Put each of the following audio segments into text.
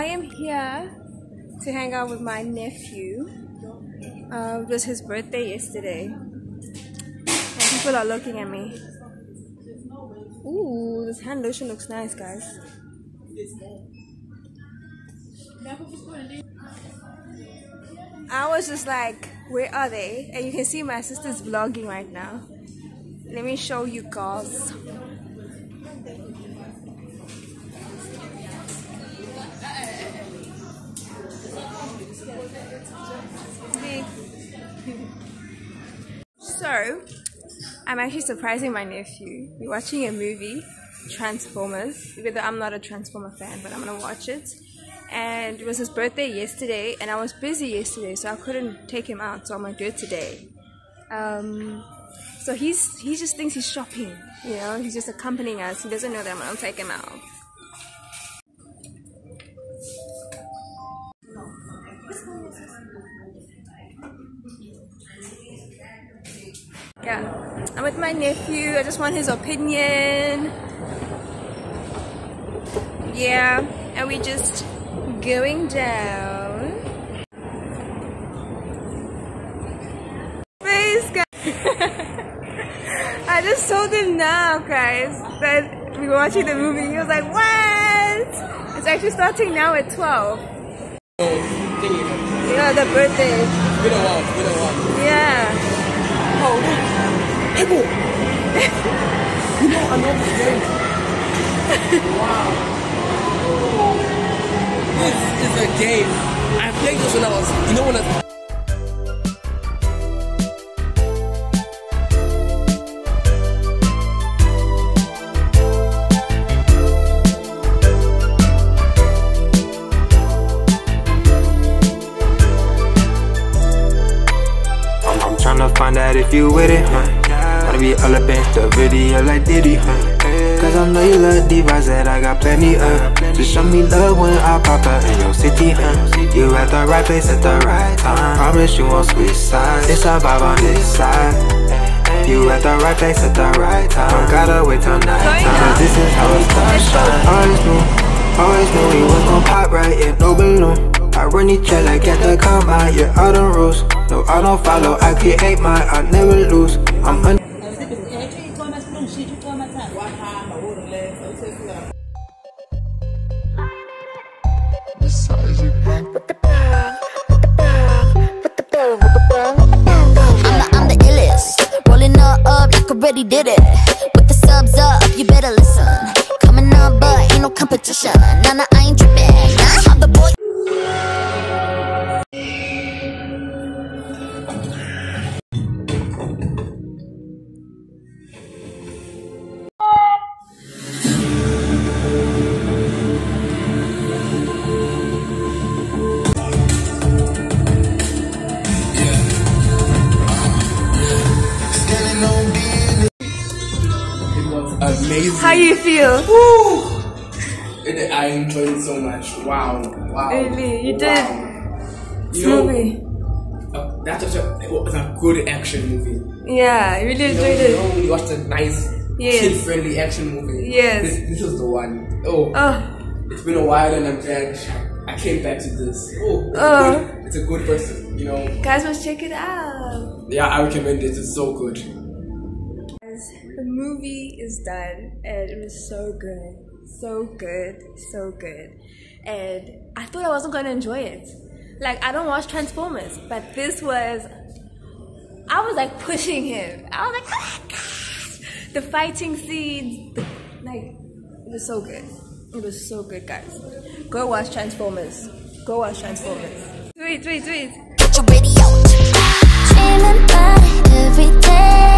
I am here to hang out with my nephew. It was his birthday yesterday. And people are looking at me. Ooh, this hand lotion looks nice, guys. I was just like, where are they? And you can see my sister's vlogging right now. Let me show you guys. So, I'm actually surprising my nephew. We're watching a movie, Transformers. Even though I'm not a Transformer fan, but I'm gonna watch it. And it was his birthday yesterday, and I was busy yesterday, so I couldn't take him out, so I'm gonna do it today. So he just thinks he's shopping, you know, he's just accompanying us. He doesn't know that I'm gonna take him out. Yeah, I'm with my nephew. I just want his opinion. Yeah, and we just going down. Face, guys. I just told him now, guys, that we were watching the movie. He was like, what? It's actually starting now at 12. Yeah, the birthday. We don't watch. Yeah. Oh, look. Able. You know, I'm not the game. Wow. This is a game. I played this when I was, you know, when I was... I'm tryna find out if you with it, huh? Wanna be all up in the video like Diddy, huh? Cause I know you love divas that I got plenty of. Just show me love when I pop up in your city, huh? You at the right place at the right time. Promise you won't switch sides. It's a vibe on this side. You at the right place at the right time. Don't gotta wait till night time. Cause this is how it starts. Always knew we was gon' pop right in no balloon. I run each other, I get the come out. Yeah, I don't rules. No, I don't follow. I create mine. I never lose. I'm under. I'm the illest, rolling up like I already did it. With the subs up, you better listen. Coming up, but ain't no competition. Nah, I ain't tripping. I'm the boy. Amazing. How you feel? Woo! I enjoyed it so much. Wow. Really? You did? Movie. That's such a, it was a good action movie. Yeah, I really enjoyed it. Normally you watch a nice, kid-friendly action movie. Yes. This was the one. Oh. It's been a while and I'm glad I came back to this. It's a good person, you know. Guys, must check it out. Yeah, I recommend it. It's so good. The movie is done and it was so good, and I thought I wasn't going to enjoy it. Like, I don't watch Transformers, but this was, I was like pushing him. I was like, oh my gosh, the fighting scenes, it was so good. It was so good, guys. Go watch Transformers. Wait. Get your radio. Dreaming about it every day.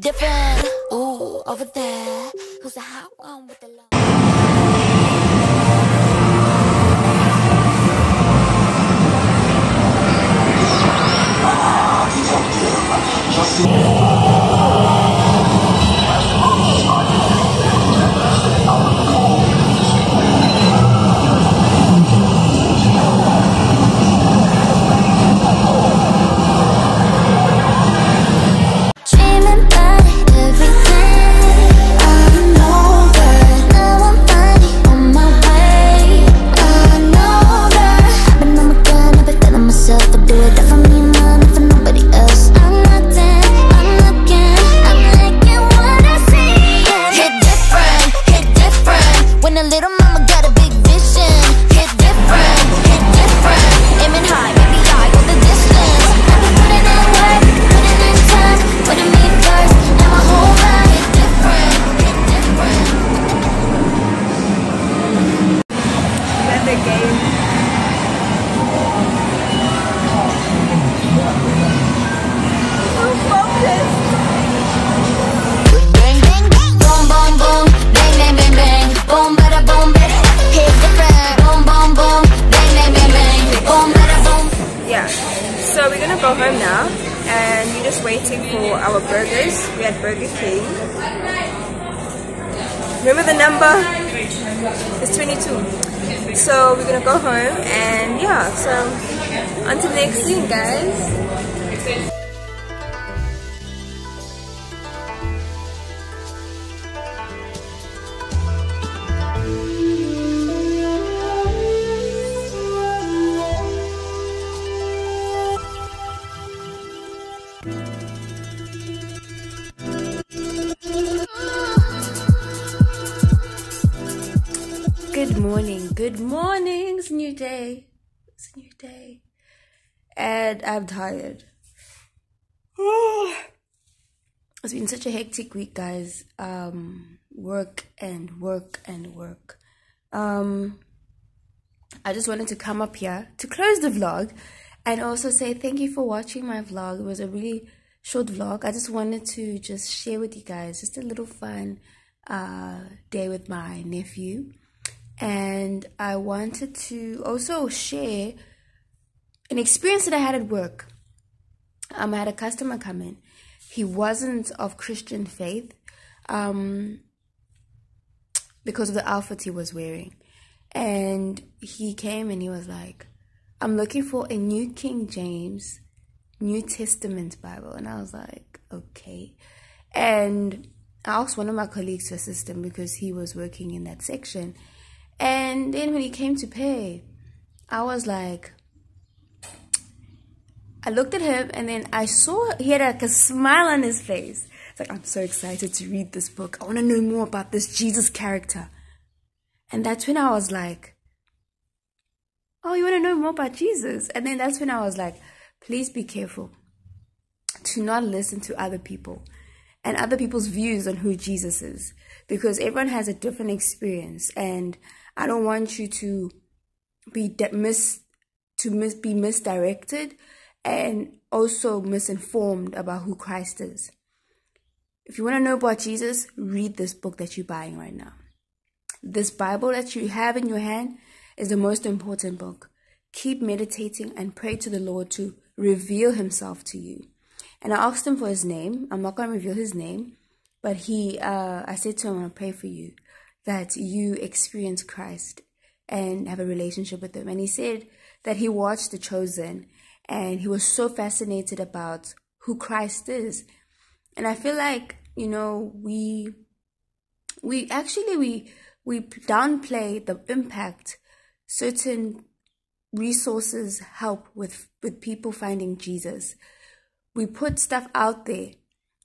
Different. Ooh, over there. Who's the hot one with the love? Home now, and we're just waiting for our burgers. We had Burger King. Remember the number? It's 22. So we're gonna go home, and yeah. So until next week, guys. Good morning, it's a new day. It's a new day. And I'm tired. Oh, it's been such a hectic week, guys. Work and work and work. I just wanted to come up here to close the vlog and also say thank you for watching my vlog. It was a really short vlog. I just wanted to just share with you guys just a little fun day with my nephew. And I wanted to also share an experience that I had at work. I had a customer come in. He wasn't of Christian faith because of the outfit he was wearing. And he came and he was like, I'm looking for a new King James, New Testament Bible. And I was like, okay. And I asked one of my colleagues to assist him because he was working in that section. And then when he came to pay, I was like, I looked at him and then I saw he had like a smile on his face. It's like, I'm so excited to read this book. I want to know more about this Jesus character. And that's when I was like, oh, you want to know more about Jesus? And then that's when I was like, please be careful to not listen to other people and other people's views on who Jesus is, because everyone has a different experience, and I don't want you to be misdirected and also misinformed about who Christ is. If you want to know about Jesus, read this book that you're buying right now. This Bible that you have in your hand is the most important book. Keep meditating and pray to the Lord to reveal himself to you. And I asked him for his name. I'm not going to reveal his name. But I said to him, I want to pray for you, that you experience Christ and have a relationship with him. And he said that he watched The Chosen and he was so fascinated about who Christ is. And I feel like, you know, we downplay the impact certain resources help with people finding Jesus. We put stuff out there.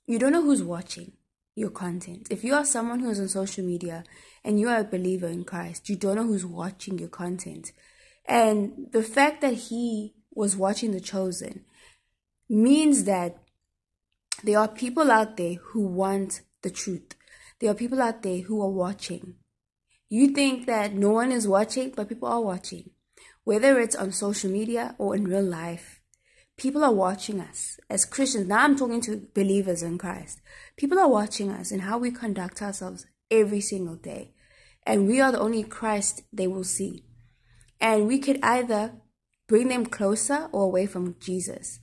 You don't know who's watching your content. If you are someone who is on social media and you are a believer in Christ, you don't know who's watching your content. And the fact that he was watching The Chosen means that there are people out there who want the truth. There are people out there who are watching. You think that no one is watching, but people are watching. Whether it's on social media or in real life, people are watching us as Christians. Now I'm talking to believers in Christ. People are watching us and how we conduct ourselves every single day. And we are the only Christ they will see. And we could either bring them closer or away from Jesus.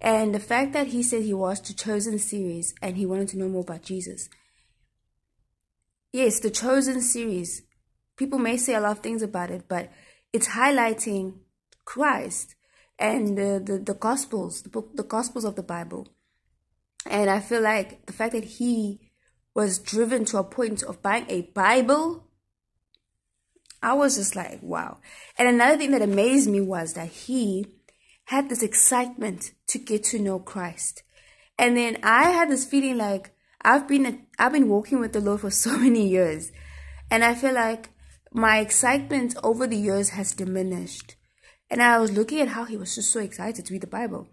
And the fact that he said he watched The Chosen series and he wanted to know more about Jesus. Yes, The Chosen series. People may say a lot of things about it, but it's highlighting Christ and the Gospels, the Gospels of the Bible. And I feel like the fact that he was driven to a point of buying a Bible, I was just like, wow. And another thing that amazed me was that he had this excitement to get to know Christ. And then I had this feeling like I've been walking with the Lord for so many years, and I feel like my excitement over the years has diminished. And I was looking at how he was just so excited to read the Bible.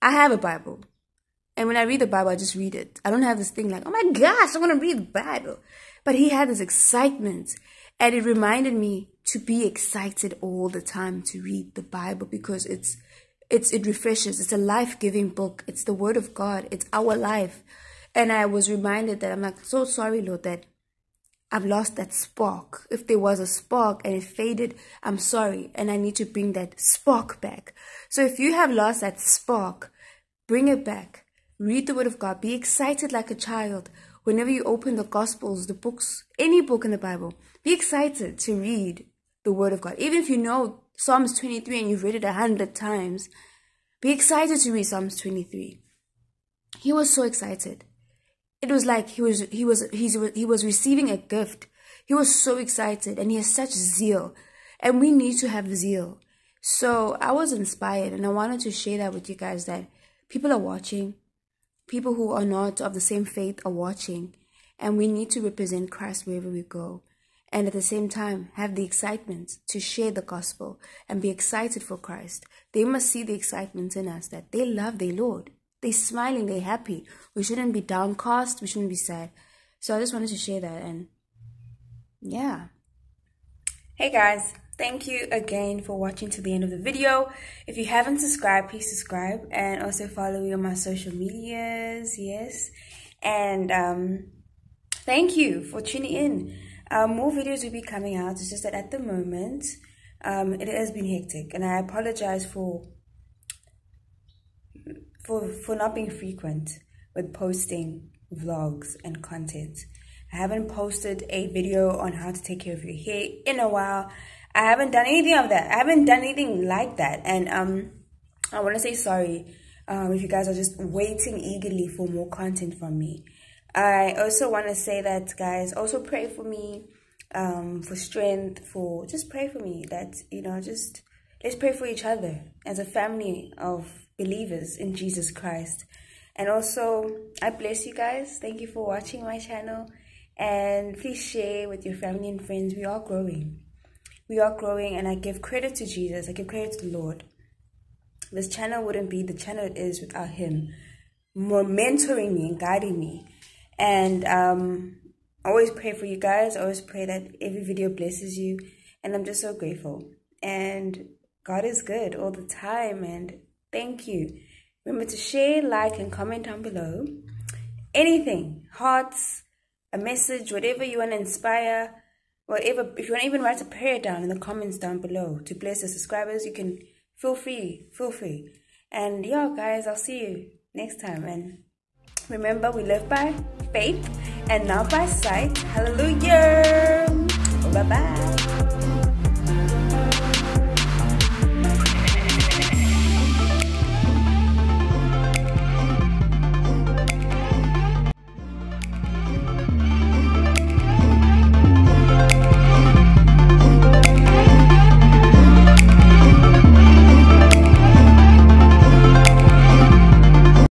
I have a Bible. And when I read the Bible, I just read it. I don't have this thing like, oh my gosh, I want to read the Bible. But he had this excitement. And it reminded me to be excited all the time to read the Bible, because it refreshes. It's a life-giving book. It's the Word of God. It's our life. And I was reminded that I'm like, so sorry, Lord, that I've lost that spark. If there was a spark and it faded, I'm sorry. And I need to bring that spark back. So if you have lost that spark, bring it back. Read the Word of God. Be excited like a child. Whenever you open the Gospels, the books, any book in the Bible, be excited to read the Word of God. Even if you know Psalms 23 and you've read it 100 times, be excited to read Psalms 23. He was so excited. It was like he was receiving a gift. He was so excited, and he has such zeal, and we need to have zeal. So I was inspired, and I wanted to share that with you guys, that people are watching. People who are not of the same faith are watching, and we need to represent Christ wherever we go. And at the same time, have the excitement to share the gospel and be excited for Christ. They must see the excitement in us that they love their Lord. They're smiling, they're happy. We shouldn't be downcast, we shouldn't be sad. So I just wanted to share that, and yeah. Hey guys, thank you again for watching to the end of the video. If you haven't subscribed, please subscribe, and also follow me on my social medias, yes. And thank you for tuning in. More videos will be coming out. It's just that at the moment, it has been hectic, and I apologize for not being frequent with posting vlogs and content. I haven't posted a video on how to take care of your hair in a while. I haven't done anything of that. I haven't done anything like that. And I want to say sorry if you guys are just waiting eagerly for more content from me. I also want to say that, guys, also pray for me, for strength, for just pray for me, that, you know, just let's pray for each other as a family of believers in Jesus Christ. And also, I bless you guys. Thank you for watching my channel, and please share with your family and friends. We are growing, and I give credit to Jesus. I give credit to the Lord. This channel wouldn't be the channel it is without him more mentoring me and guiding me. And I always pray for you guys. I always pray that every video blesses you, and I'm just so grateful. And God is good all the time, and thank you. Remember to share, like, and comment down below. Anything, hearts, a message, whatever you want to inspire, whatever. If you want to even write a prayer down in the comments down below to bless the subscribers, you can feel free. And yeah, guys, I'll see you next time. And remember, we live by faith and not by sight. Hallelujah. Bye-bye.